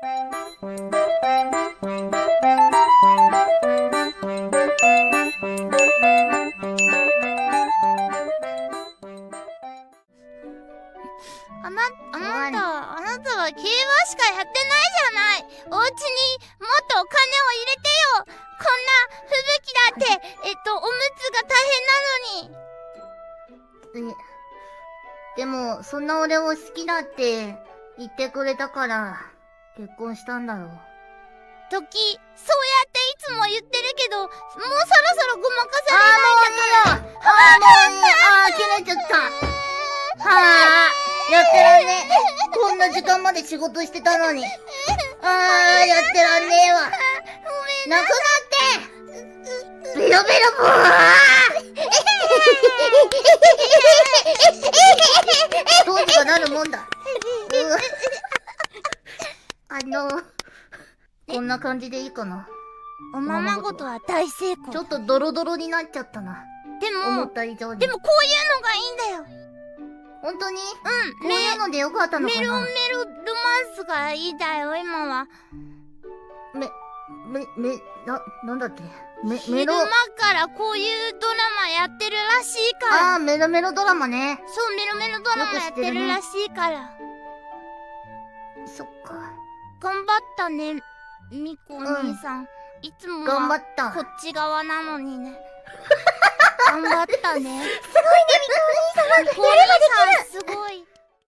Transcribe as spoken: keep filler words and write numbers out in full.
あな、あなた、あなたは競馬しかやってないじゃない。お家にもっとお金を入れてよ。こんな吹雪だって、えっと、おむつが大変なのに。え、でも、そんな俺を好きだって言ってくれたから、結婚したんだろう。時、そうやっていつも言ってるけど、もうそろそろごまかせれないんだから。あーもういいよ。あーもういい。あー、切れちゃった。はー。やってらんねえ。こんな時間まで仕事してたのに。あー、やってらんねえわ。ごめんなさい。なくなって。ベロベロボー。どうにかなるもんだ。あの、こんな感じでいいかな。おままごとは大成功。ちょっとドロドロになっちゃったな。でも、思った以上に。でもこういうのがいいんだよ。本当に？うん。こういうのでよかったのかな？メロメロロマンスがいいだよ、今は。め、め、め、な、なんだっけ？め、メロ。昼間からこういうドラマやってるらしいから。ああ、メロメロドラマね。そう、メロメロドラマやってるらしいから。ね、そっか。頑張ったね、みこお兄さん。うん、いつもはこっち側なのにね。頑張ったね。すごいね、みこお兄様。みこお兄さん、すごい。